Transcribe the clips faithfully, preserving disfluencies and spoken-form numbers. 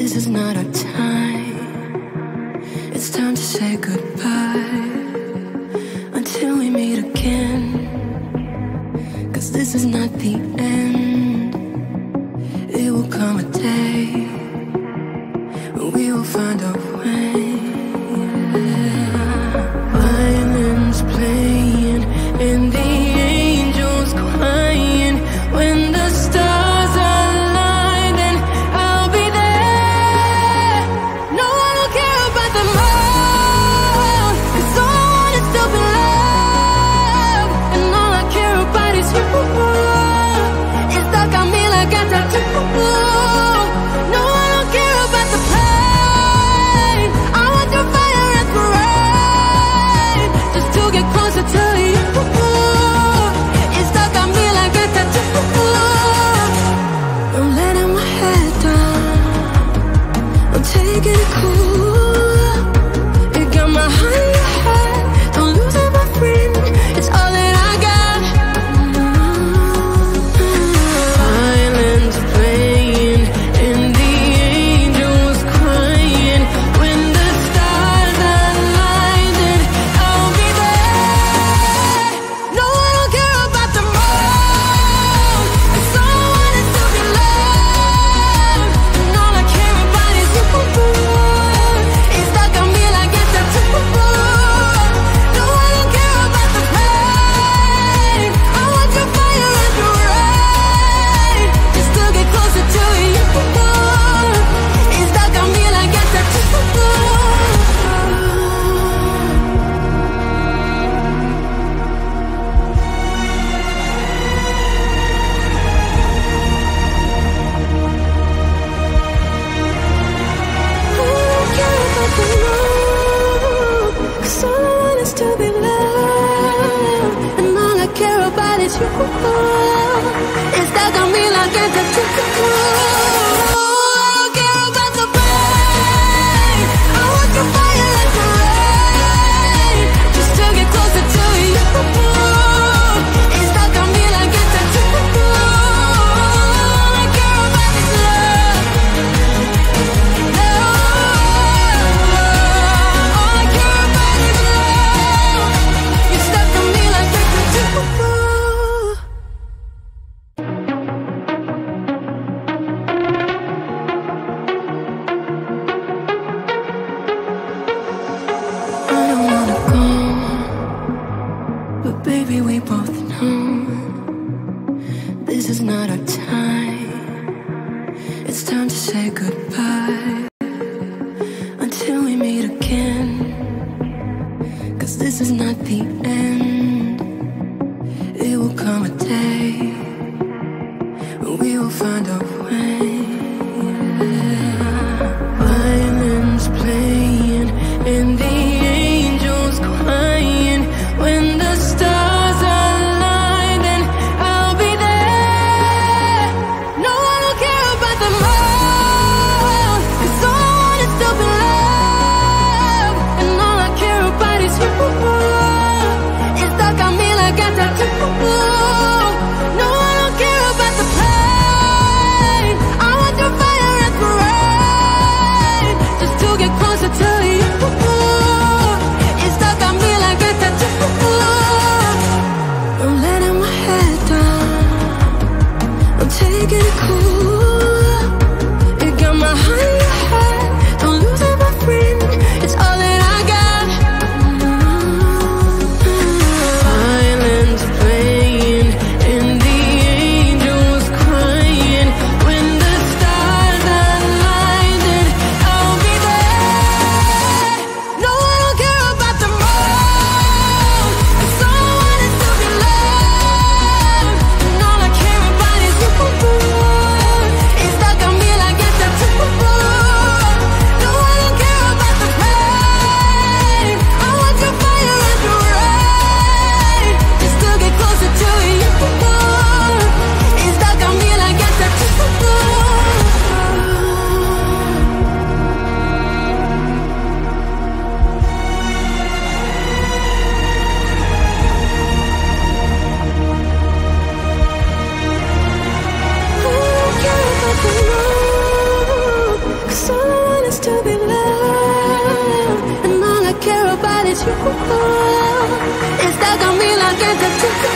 This is not our time. It's time to say goodbye until we meet again. Cause this is not the end. It will come a day when we will find a way. Violins playing and the angels crying when the stars. Está Camila que te chupa.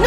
No, I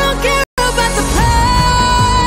don't care about the pain.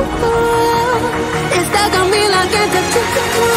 Está Camila que te chupa.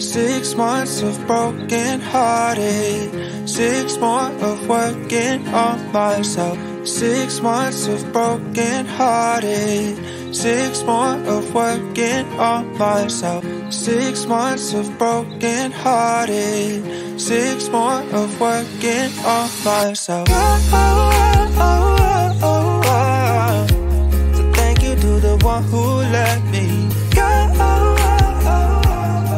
Six months of broken hearted, six more of working on myself. Six months of broken hearted, six more of working on myself. Six months of broken hearted, six more of working on myself. Oh, oh, oh, oh, oh, oh. So thank you to the one who let me go. Oh, oh, oh.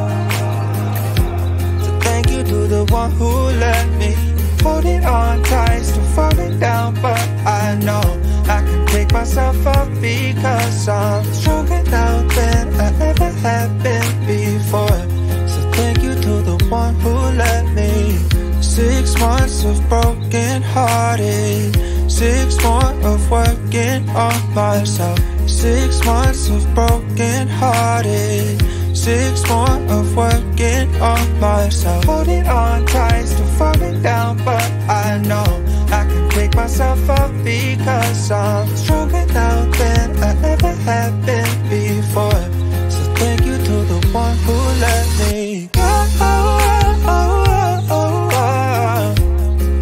So thank you to the one who let me. Holding on tight, still falling down, but I know I can pick myself up because I'm stronger now than I ever have been before. So thank you to the one who let me. Six months of broken hearted, six more of working on myself. Six months of broken hearted, six more of working on myself. Holding on tight, still falling down, but I know I can pick myself up because I'm stronger now than I ever have been before. So thank you to the one who let me go. Oh, oh, oh, oh, oh, oh.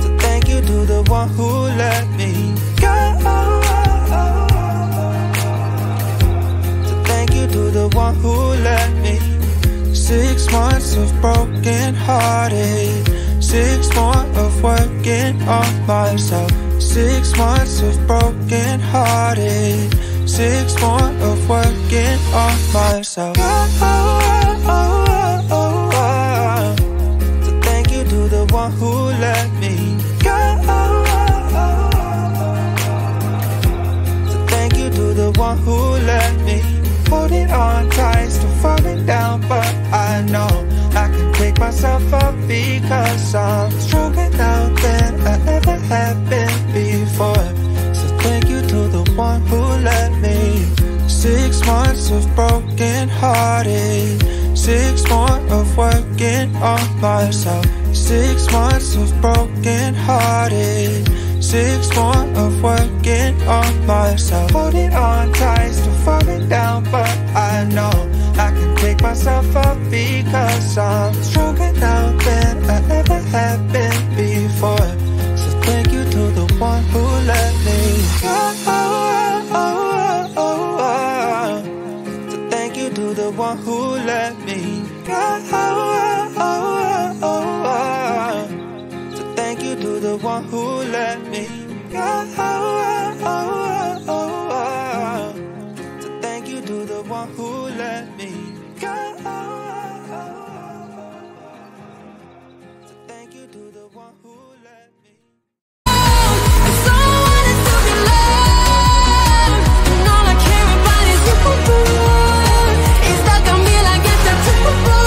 So thank you to the one who let me go. Oh, oh, oh, oh, oh. So thank you to the one who let me. Six months of broken hearted, six more of working on myself. Six months of broken hearted, six more of working on myself. Oh, oh, oh, oh, oh, oh. So thank you to the one who let me go. Oh, oh, oh, oh, oh. So thank you to the one who let me. Holding on tight, still falling down, but I know I can pick myself up because I'm stronger now than I ever have been before. So thank you to the one who let me. Six months of broken hearted, six more of working on myself. Six months of broken hearted, six more of working on myself. Holding on tight, still falling down, but I know I can pick myself up because I'm stronger now than I ever have been before. So thank you to the one who let me go. Oh, oh, oh, oh, oh, oh. So thank you to the one who let me go. Oh, oh, oh, oh, oh, oh. So thank you to the one who let me go. Oh, oh, oh, oh, oh. So thank you to the one who let me go. Oh, oh, oh, oh. So thank you to the one who let me. If someone is to be loved, and all I care about is you, it's stuck on me like it's a tip.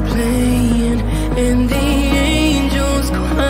Playing and the angels cry.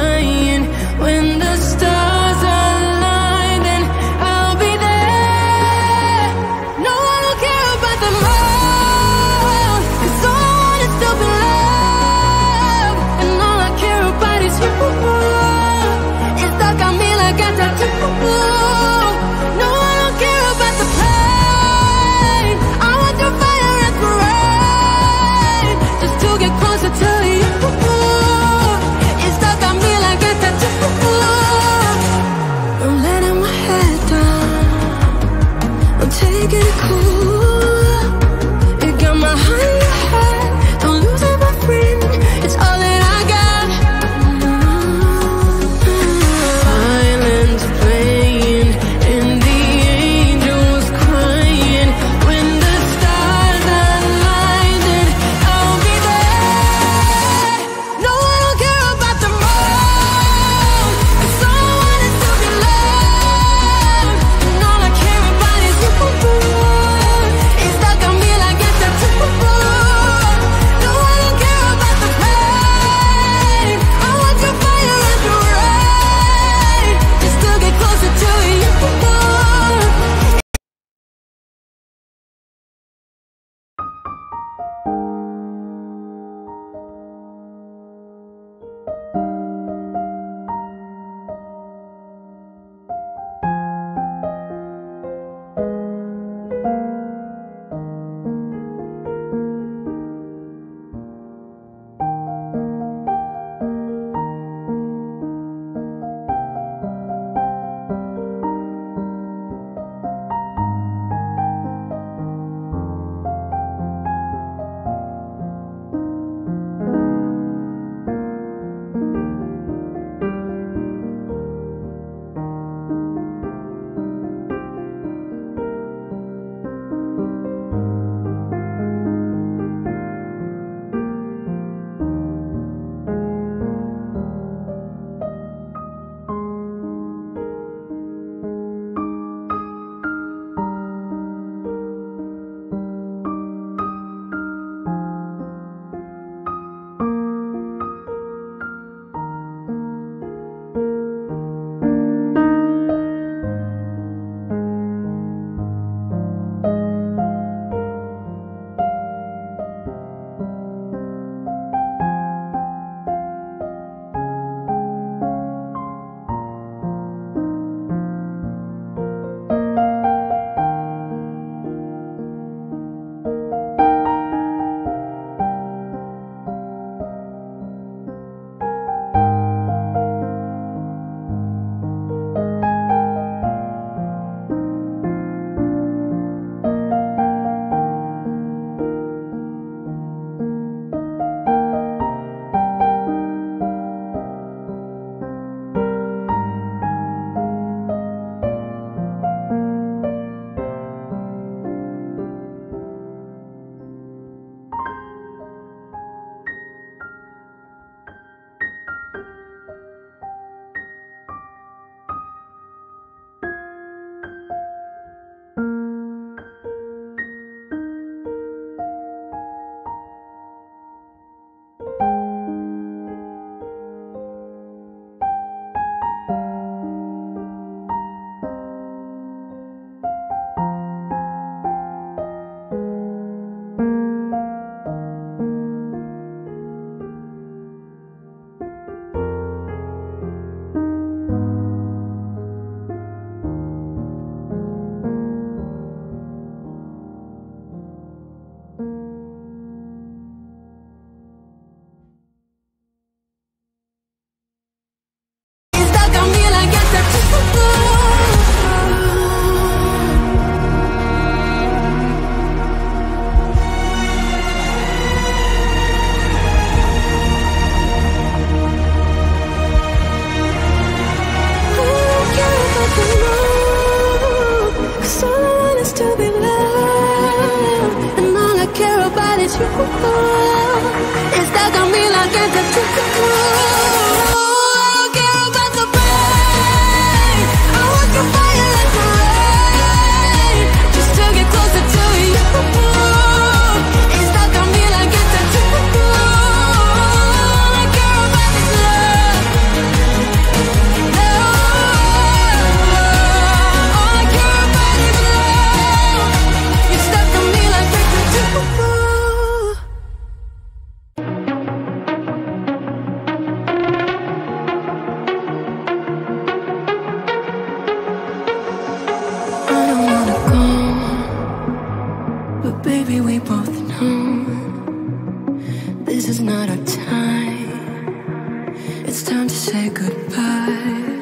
it's time to say goodbye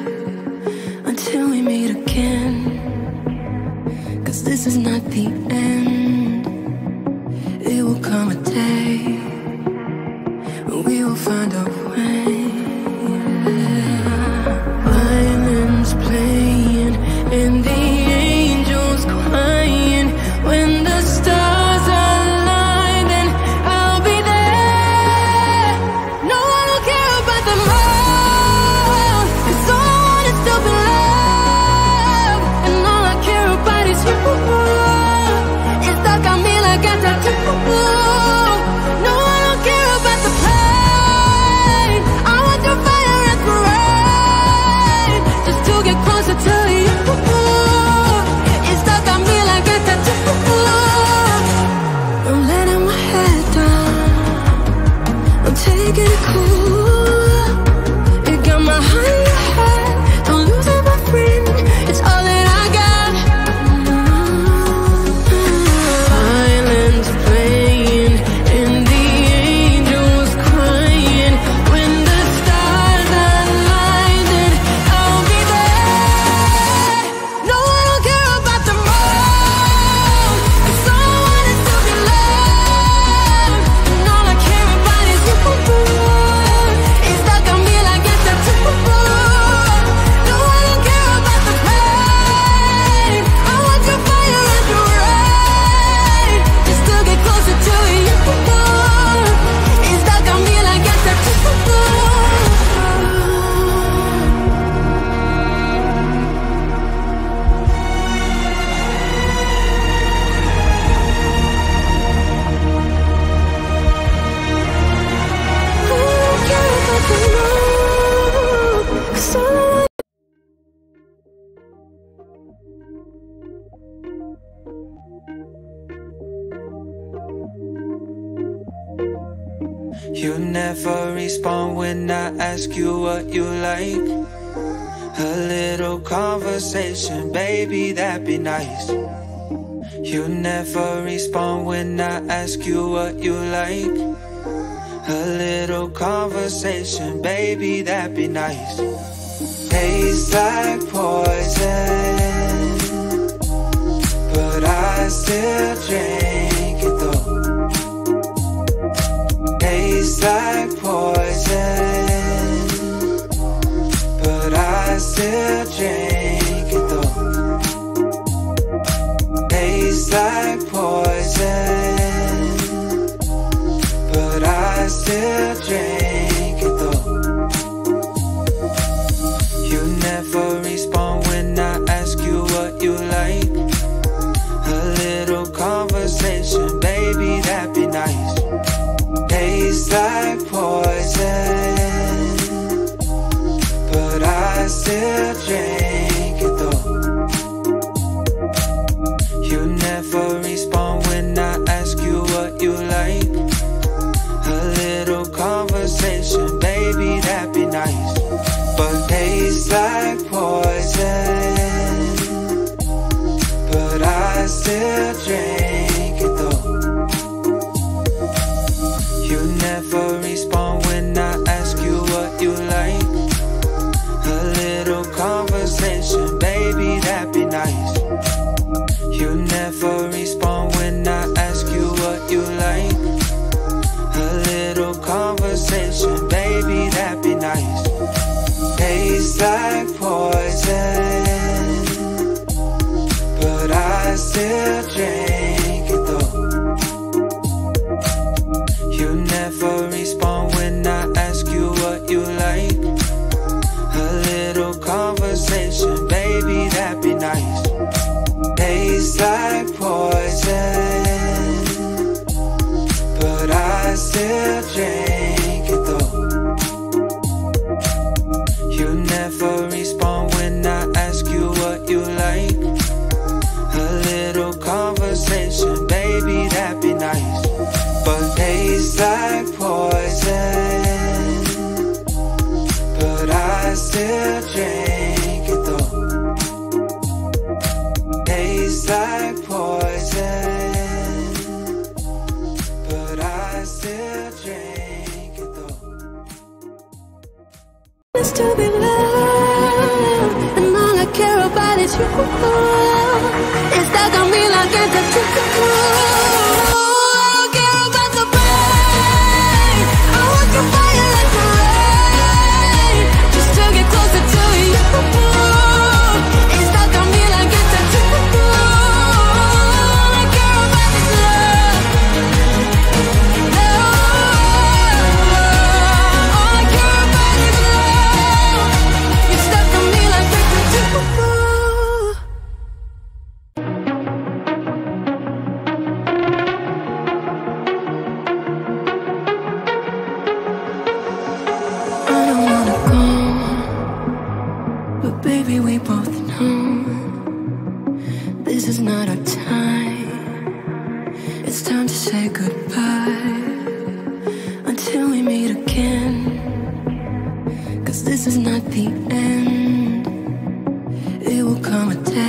until we meet again. Cause this is not the end. It will come a day when we will find a way. Violins playing and the angels crying when the stars. You never respond when I ask you what you like. A little conversation, baby, that'd be nice. You never respond when I ask you what you like. A little conversation, baby, that'd be nice. Tastes like poison, but I still drink it though. Tastes like poison, but I still drink it though. Tastes like poison, but I still drink it though. You never respond when I ask you what you like. A little conversation, baby, that'd be nice. Tastes like poison, but I still drink it though. You never respond when I ask you what you like. A little conversation, baby, that'd be nice. But tastes like poison, but I still drink it though. You never respond when I ask you what you like. A little conversation, baby, that'd be nice. You never respond when I ask you what you like. A little conversation, baby, that'd be nice. Tastes like poison, but I still drink it though. You never respond when I ask you what you like. A little conversation, baby, that'd be nice. Tastes like poison, but I still drink it though. You never respond when I ask you what you like. A little conversation, baby, that'd be nice. But tastes like poison, but I still drink it though. Tastes like poison, but I still drink it though. is to be loved, and all I care about is you. It's that don't mean I get the truth. This is not the end. It will come a day.